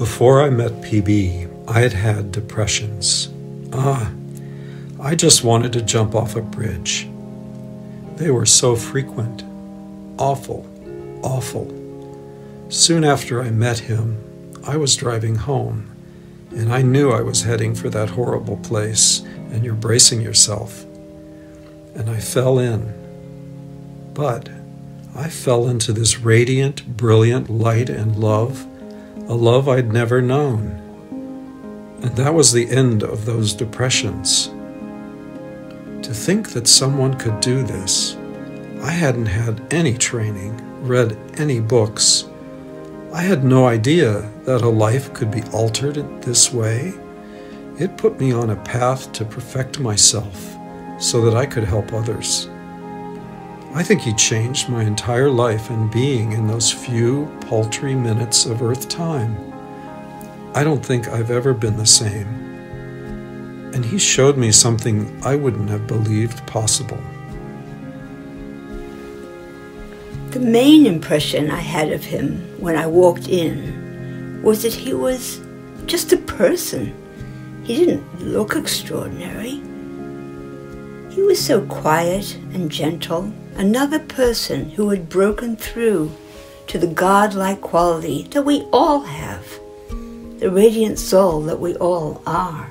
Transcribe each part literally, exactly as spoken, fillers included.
Before I met P B, I had had depressions. Ah, I just wanted to jump off a bridge. They were so frequent. Awful, awful. Soon after I met him, I was driving home, and I knew I was heading for that horrible place, and you're bracing yourself. And I fell in. But I fell into this radiant, brilliant light and love, a love I'd never known. And that was the end of those depressions. To think that someone could do this. I hadn't had any training, read any books. I had no idea that a life could be altered this way. It put me on a path to perfect myself so that I could help others. I think he changed my entire life and being in those few paltry minutes of Earth time. I don't think I've ever been the same. And he showed me something I wouldn't have believed possible. The main impression I had of him when I walked in was that he was just a person. He didn't look extraordinary. He was so quiet and gentle, another person who had broken through to the godlike quality that we all have, the radiant soul that we all are,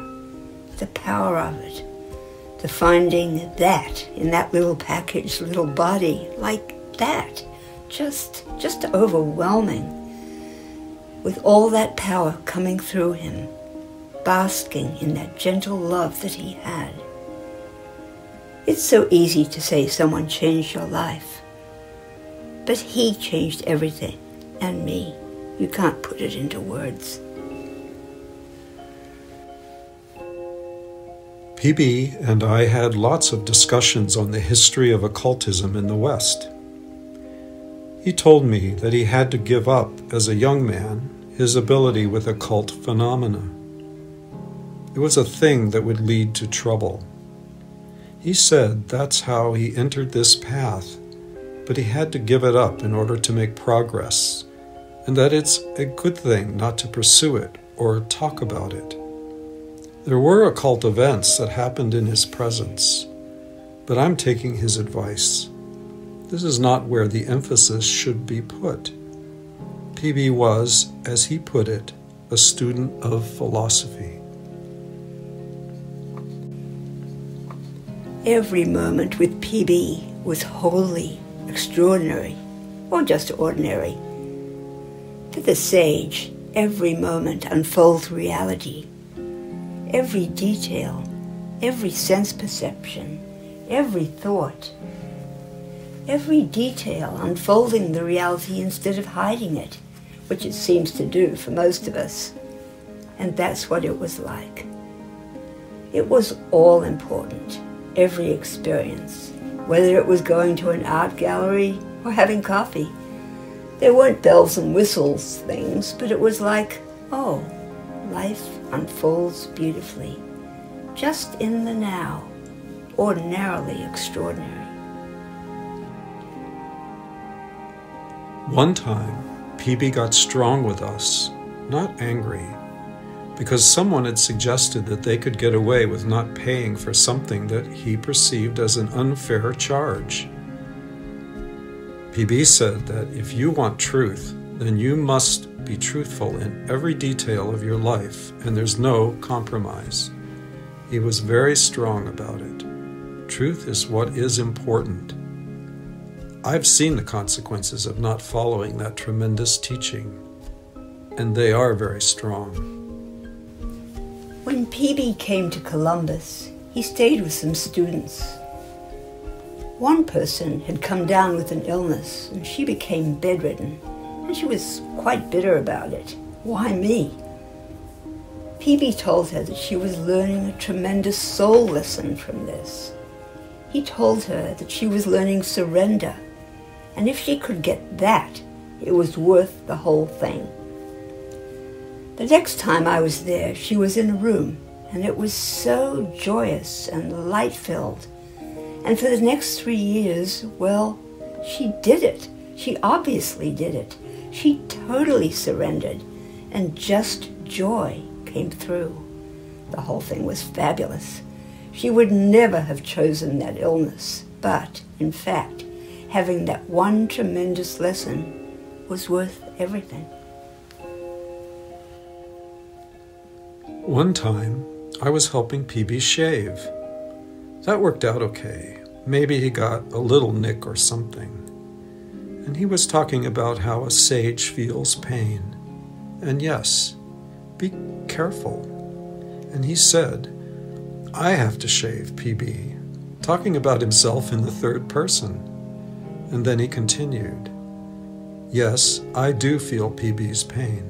the power of it, the finding that in that little packaged little body, like that, just, just overwhelming, with all that power coming through him, basking in that gentle love that he had. It's so easy to say someone changed your life, but he changed everything, and me. You can't put it into words. P B and I had lots of discussions on the history of occultism in the West. He told me that he had to give up, as a young man, his ability with occult phenomena. It was a thing that would lead to trouble. He said that's how he entered this path, but he had to give it up in order to make progress, and that it's a good thing not to pursue it or talk about it. There were occult events that happened in his presence, but I'm taking his advice. This is not where the emphasis should be put. P B was, as he put it, a student of philosophy. Every moment with P B was wholly extraordinary, or just ordinary. To the sage, every moment unfolds reality. Every detail, every sense perception, every thought, every detail unfolding the reality instead of hiding it, which it seems to do for most of us. And that's what it was like. It was all important. Every experience, whether it was going to an art gallery or having coffee. There weren't bells and whistles things, but it was like, oh, life unfolds beautifully, just in the now, ordinarily extraordinary. One time, P B got strong with us, not angry, because someone had suggested that they could get away with not paying for something that he perceived as an unfair charge. P B said that if you want truth, then you must be truthful in every detail of your life, and there's no compromise. He was very strong about it. Truth is what is important. I've seen the consequences of not following that tremendous teaching, and they are very strong. When P B came to Columbus, he stayed with some students. One person had come down with an illness, and she became bedridden, and she was quite bitter about it. Why me? P B told her that she was learning a tremendous soul lesson from this. He told her that she was learning surrender, and if she could get that, it was worth the whole thing. The next time I was there, she was in a room, and it was so joyous and light-filled. And for the next three years, well, she did it. She obviously did it. She totally surrendered, and just joy came through. The whole thing was fabulous. She would never have chosen that illness, but in fact, having that one tremendous lesson was worth everything. One time, I was helping P B shave. That worked out okay. Maybe he got a little nick or something. And he was talking about how a sage feels pain. And yes, be careful. And he said, I have to shave P B, talking about himself in the third person. And then he continued, yes, I do feel P B's pain.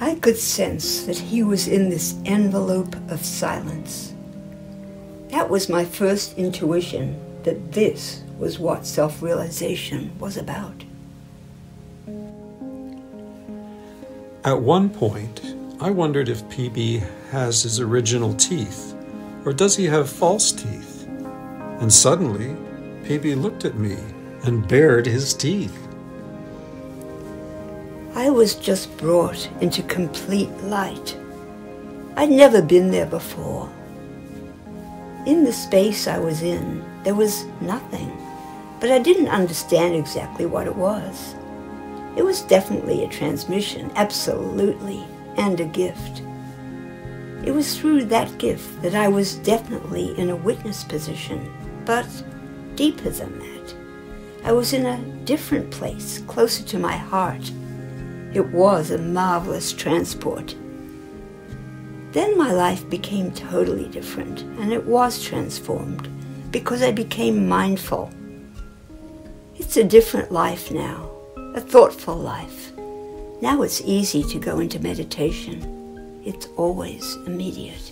I could sense that he was in this envelope of silence. That was my first intuition that this was what self-realization was about. At one point, I wondered if P B has his original teeth, or does he have false teeth? And suddenly, P B looked at me and bared his teeth. I was just brought into complete light. I'd never been there before. In the space I was in, there was nothing, but I didn't understand exactly what it was. It was definitely a transmission, absolutely. And a gift. It was through that gift that I was definitely in a witness position, but deeper than that. I was in a different place, closer to my heart. It was a marvelous transport. Then my life became totally different, and it was transformed because I became mindful. It's a different life now, a thoughtful life. Now it's easy to go into meditation. It's always immediate.